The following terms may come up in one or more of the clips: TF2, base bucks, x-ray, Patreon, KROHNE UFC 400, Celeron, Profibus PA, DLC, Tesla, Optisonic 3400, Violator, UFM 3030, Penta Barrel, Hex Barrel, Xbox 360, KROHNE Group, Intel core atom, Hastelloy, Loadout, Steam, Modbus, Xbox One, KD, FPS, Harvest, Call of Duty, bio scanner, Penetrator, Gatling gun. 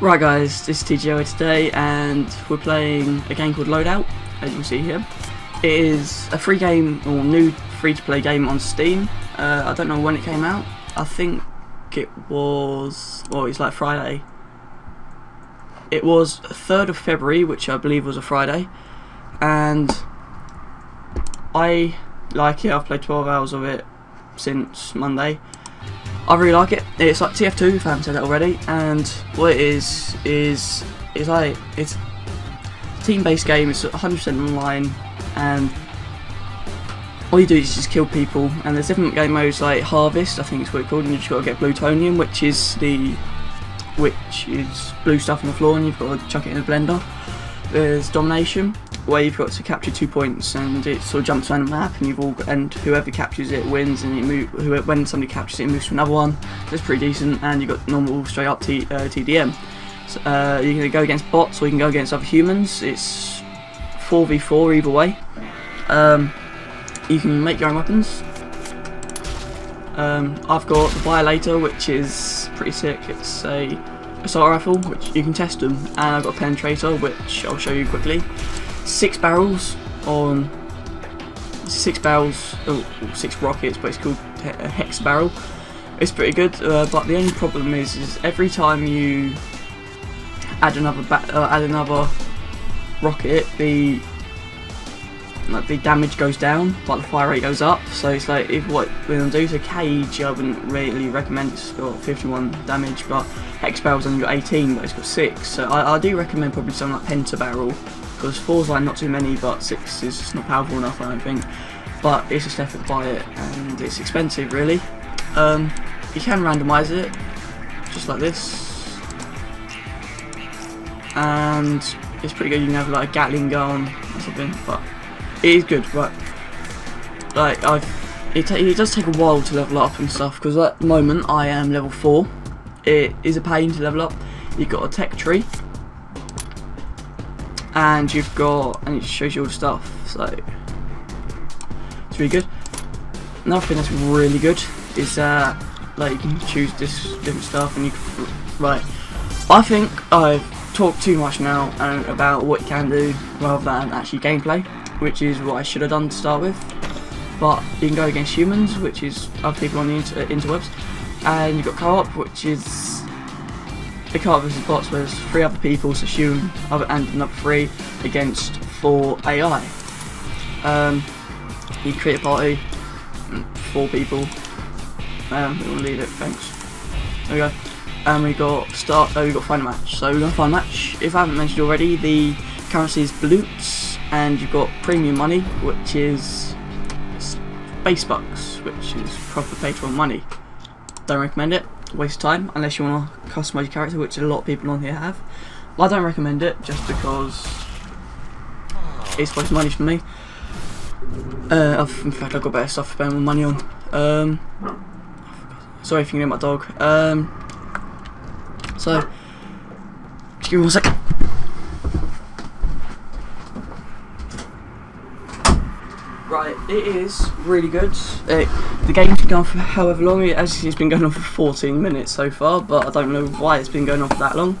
Right guys, this is TGO today and we're playing a game called Loadout, as you can see here. It is a free game, or new free to play game on Steam. I don't know when it came out. I think it was, well, it's like Friday. It was 3rd of February, which I believe was a Friday. And I like it. I've played 12 hours of it since Monday. I really like it. It's like TF2 if I haven't said that already, and what it is it's a team-based game. It's 100% online, and all you do is just kill people. And there's different game modes like Harvest, I think it's what it's called, and you just got to get plutonium, which is blue stuff on the floor, and you've got to chuck it in a blender. There's Domination, where you've got to capture 2 points, and it sort of jumps around the map, and whoever captures it wins, and when somebody captures it, it moves to another one. That's pretty decent. And you've got normal straight up TDM. So, you can go against bots, or you can go against other humans. It's 4v4 either way. You can make your own weapons. I've got the Violator, which is pretty sick. It's a assault rifle, which you can test them, and I've got a Penetrator, which I'll show you quickly. Six rockets, but it's called a Hex Barrel. It's pretty good, but the only problem is every time you add another rocket, the damage goes down, but the fire rate goes up. So it's like, if what we're gonna do is a cage, I wouldn't really recommend. It's got 51 damage, but Hex Barrel's only got 18, but it's got 6. So I do recommend probably something like Penta Barrel, because 4's like not too many, but 6 is just not powerful enough, I don't think. But it's just effort to buy it, and it's expensive really. You can randomise it, just like this. And it's pretty good. You can have like a Gatling gun or something, but it is good, but like it does take a while to level up and stuff, because at the moment I am level 4. It is a pain to level up. You've got a tech tree, and it shows you all the stuff, so it's really good. Another thing that's really good is that you can choose different stuff, and you can, right, I think I've talked too much now about what you can do rather than actually gameplay, which is what I should have done to start with. But you can go against humans, which is other people on the interwebs, and you've got co-op, which is the co-op versus bots, where there's 3 other people, so human and another 3 against 4 AI. You create a party, 4 people. We'll leave it, thanks. There we go. And we got find a match. So we're gonna find a match. If I haven't mentioned already, the currency is bloots, and you've got premium money, which is base bucks, which is proper Patreon money. Don't recommend it. Waste time, unless you want to customise your character, which a lot of people on here have. Well, I don't recommend it, just because it's waste money for me. In fact, I've got better stuff to spend my money on. Sorry if you can hear my dog. So, just give me 1 second. Right, it is really good. The game's been going for however long, as you see, it's been going on for 14 minutes so far, but I don't know why it's been going on for that long.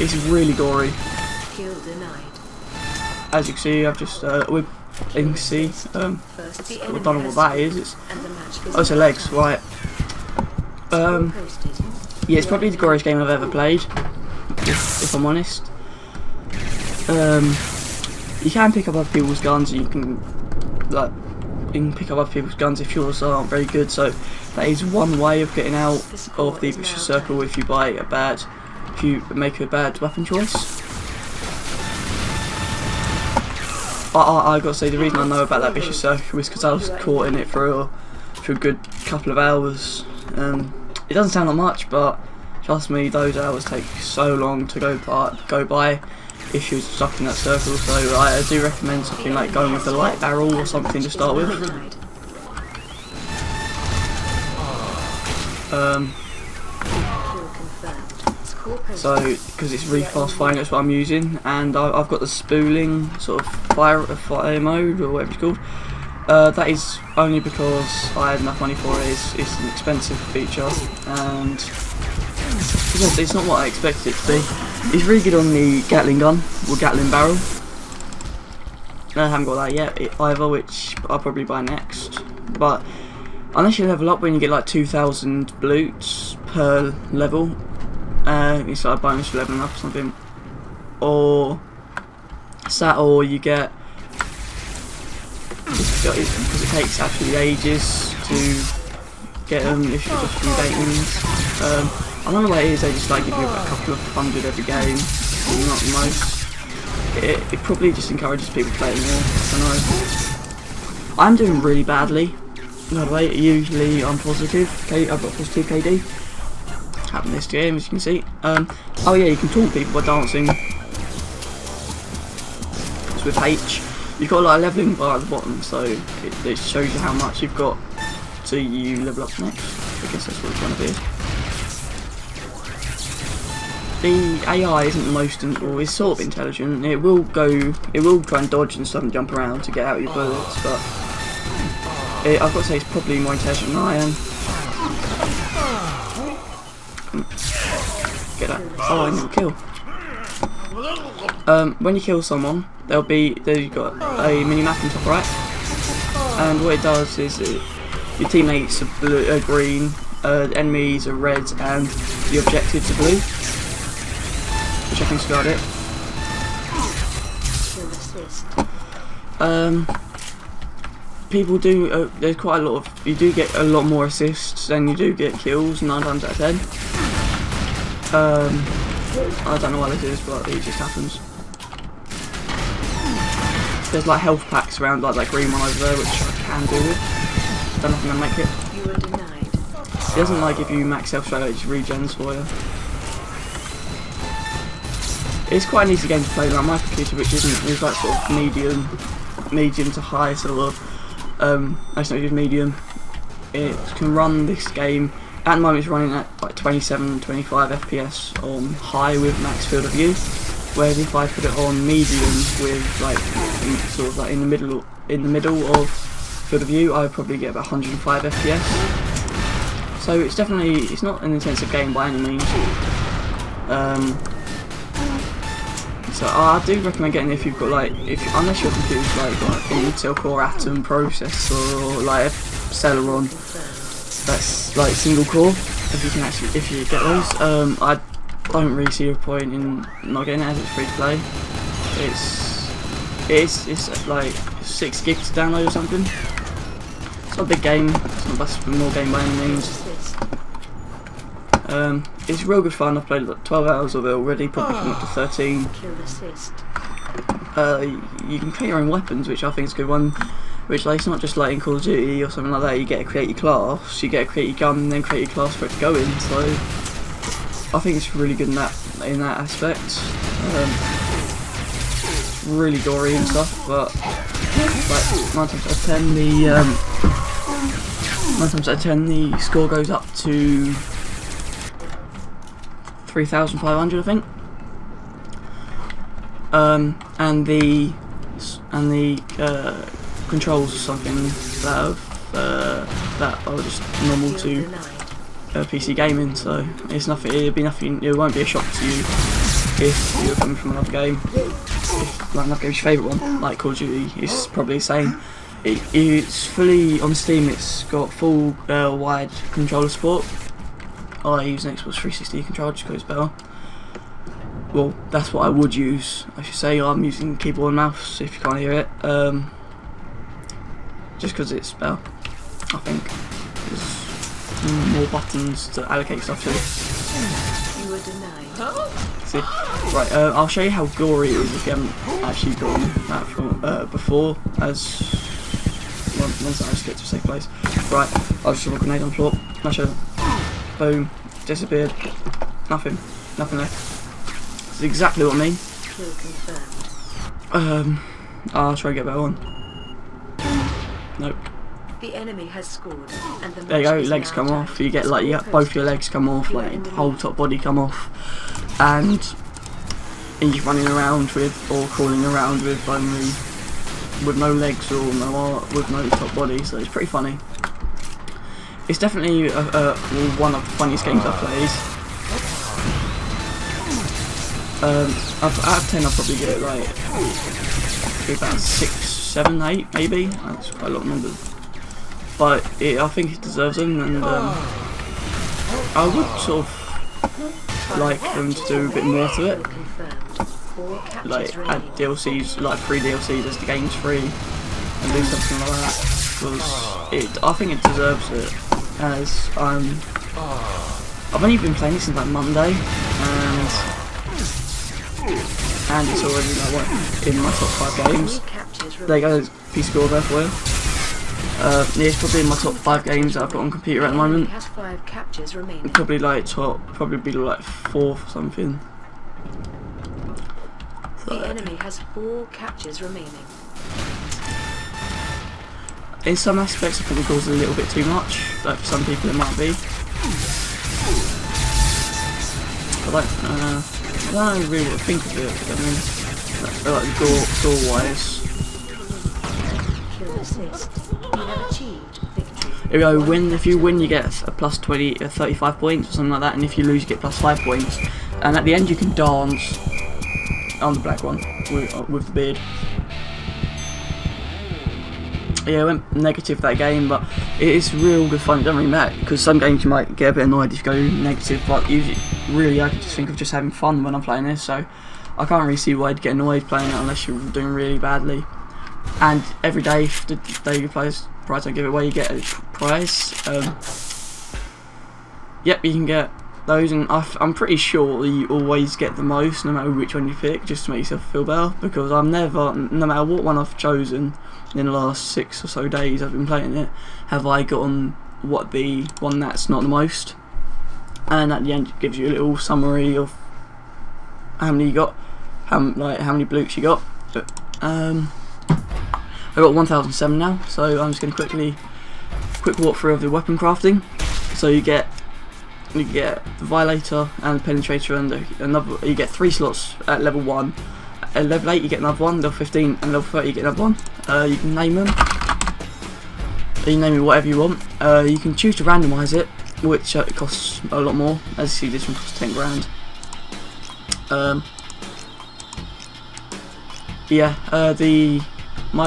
It's really gory. Kill denied. As you can see, I've just, I don't know what that is. It's legs, right. Yeah, it's probably the goriest game I've ever played, if I'm honest. You can pick up other people's guns, and you can pick up other people's guns if yours aren't very good, so that is one way of getting out of the vicious circle if you make a bad weapon choice. I gotta say, the reason I know about that vicious circle is because I was caught in it for a good couple of hours. It doesn't sound like much, but trust me, those hours take so long to go by. Issues stuck in that circle, so I do recommend something like going with a light barrel or something to start with. Because it's really fast firing, that's what I'm using, and I've got the spooling sort of fire mode, or whatever it's called. That is only because I had enough money for it. It's an expensive feature, and It's not what I expected it to be. It's really good on the Gatling gun or Gatling barrel. No, I haven't got that yet either, which I'll probably buy next. But unless you level up, when you get like 2,000 bloots per level, it's like a bonus for leveling up or something. Or sat, or you get, because it takes actually ages to get them if you're just rebating. I don't know what it is, they just like give you a couple of hundred every game, not the most. It probably just encourages people to play it more, I don't know. I'm doing really badly, by the way. Usually I'm positive, I've got positive KD. Happened this game, as you can see. Oh yeah, you can taunt people by dancing. It's with H. You've got like a leveling bar at the bottom, so it shows you how much you've got to you level up next. I guess that's what it's going to be. The AI isn't the most, well, it's sort of intelligent. It will try and dodge and stuff and jump around to get out of your bullets, but I've got to say it's probably more intelligent than I am. Get that. Oh, I need to kill. When you kill someone, you've got a mini map on top right, and what it does is your teammates are blue, green, the enemies are red, and the objectives are blue. Which I think's about it. People do. There's quite a lot of. You do get a lot more assists than you do get kills 9 times out of 10. I don't know why this is, but it just happens. There's like health packs around, like that green one over there, which I can do with. Don't know if I'm gonna make it. You were denied. It doesn't like if you max health straight, it just regens for you. It's quite an easy game to play. Like my computer, which isn't, is like sort of medium to high sort of. Actually, just medium. It can run this game. At the moment, it's running at like 27, 25 FPS on high with max field of view. Whereas if I put it on medium with like sort of like in the middle of field of view, I would probably get about 105 FPS. So it's definitely, it's not an intensive game by any means. So I do recommend getting it if you've got like, unless your computer's like an Intel core atom processor or like a Celeron that's like single core. If you get those, I don't really see a point in not getting it as it's free to play. It's like 6 gigs to download or something. It's not a big game, it's not best for more game by any means. It's real good fun. I've played like 12 hours of it already, probably coming up to 13. You can create your own weapons, which I think is a good one. Which like, it's not just like in Call of Duty or something like that, you get to create your class, you get to create your gun and then create your class for it to go in, so I think it's really good in that aspect. Really gory and stuff, but like 9 times out of 10 the 9 times out of 10 the score goes up to 3,500, I think. And the controls or something that are just normal to PC gaming, so it's nothing. It'd be nothing. It won't be a shock to you if you're coming from another game. If, like another game's your favourite one, like Call of Duty, it's probably the same. It's fully on Steam. It's got full wide controller support. I use an Xbox 360 controller just because it's better. Well, that's what I would use. I should say I'm using keyboard and mouse. If you can't hear it, just because it's better, I think. It's more buttons to allocate stuff to. You were denied. See, right, I'll show you how gory it is if you haven't actually done that from, before. As once I just get to a safe place. Right, I'll just throw a grenade on the floor. Smash it. Boom. Disappeared. Nothing. Nothing left. This is exactly what I mean. I'll try and get better on. Nope. The enemy has scored, and the there you go, legs come off, you get like both your legs come off, like the whole top body come off, and you're running around with, or crawling around with only, with no legs or no, with no top body, so it's pretty funny. It's definitely one of the funniest games I've played. Out of 10, I'll probably give it like about 6, 7, 8, maybe. That's quite a lot of numbers, but it, I think it deserves them, and I would sort of like them to do a bit more to it, like add DLCs, like free DLCs as the game's free, and do something like that, because it, I think it deserves it. As I've only been playing this since like Monday, and it's already like what, in my top 5 games. There you go, there's a piece of gold there for you. Yeah, it's probably in my top 5 games that I've got on computer at the moment. Probably like top, probably be like 4th or something. So. The enemy has 4 captures remaining. In some aspects, it probably goes a little bit too much. Like for some people, it might be. But I don't really want to think of it. I mean, like door-wise. If you know, win, if you win, you get a plus 20 or 35 points or something like that, and if you lose, you get plus 5 points. And at the end, you can dance on the black one with the beard. Yeah, I went negative that game, but it is real good fun. It doesn't really matter, because some games you might get a bit annoyed if you go negative, but usually, really, I can just think of just having fun when I'm playing this, so I can't really see why I'd get annoyed playing it unless you're doing really badly. And every day, the day you play this prize I give away, you get a prize. Yep, you can get those, and I'm pretty sure you always get the most, no matter which one you pick, just to make yourself feel better, because I've never, no matter what one I've chosen in the last 6 or so days I've been playing it, have I gotten what the one that's not the most. And at the end it gives you a little summary of how many you got, how many bloots you got. But, I got 1007 now, so I'm just going to quick walkthrough of the weapon crafting. So you get the Violator and the Penetrator, and another. You get 3 slots at level 1. At level 8 you get another one. Level 15 and level 30 you get another one. You can name them. You name it whatever you want. You can choose to randomise it, which costs a lot more. As you see, this one costs 10 grand.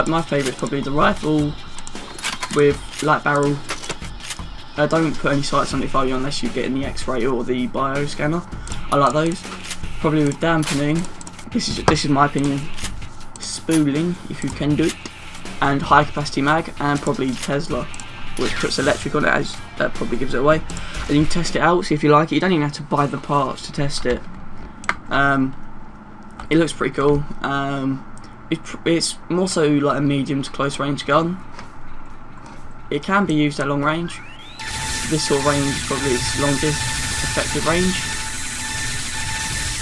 My favourite is probably the rifle with light barrel. Don't put any sights on it for you unless you get in the x-ray or the bio scanner. I like those. Probably with dampening. This is my opinion. Spooling, if you can do it, and high capacity mag, and probably Tesla, which puts electric on it, as that probably gives it away. And you can test it out, see if you like it. You don't even have to buy the parts to test it. It looks pretty cool. It's more so like a medium to close range gun. It can be used at long range. This sort of range probably is longest effective range.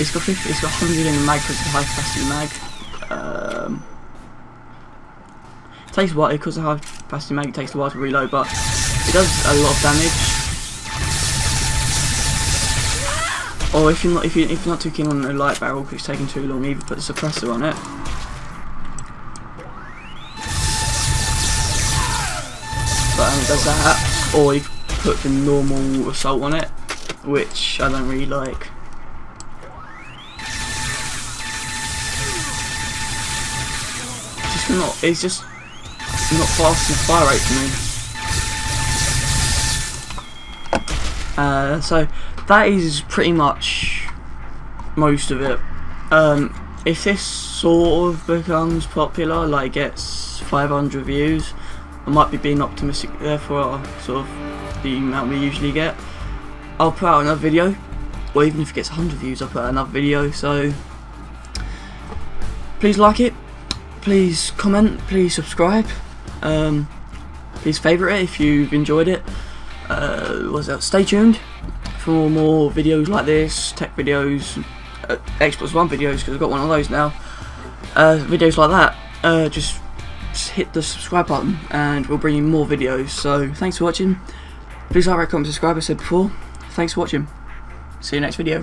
It's got 100 in the mag because it's a high capacity mag. It takes a while because the high capacity mag, it takes a while to reload, but it does a lot of damage. Or if you're not too keen on a light barrel because it's taking too long, either put a suppressor on it. But it does that, or you put the normal assault on it, which I don't really like. It's just not fast enough fire rate for me. So that is pretty much most of it. If this sort of becomes popular, like gets 500 views, I might be being optimistic there for sort of the amount we usually get. I'll put out another video, or even if it gets 100 views, I'll put out another video. So please like it, please comment, please subscribe, please favourite it if you've enjoyed it. Stay tuned for more videos like this, tech videos, Xbox One videos, because I've got one of those now. Videos like that, just hit the subscribe button and we'll bring you more videos. So thanks for watching, please like, comment, subscribe, I said before. Thanks for watching, see you next video.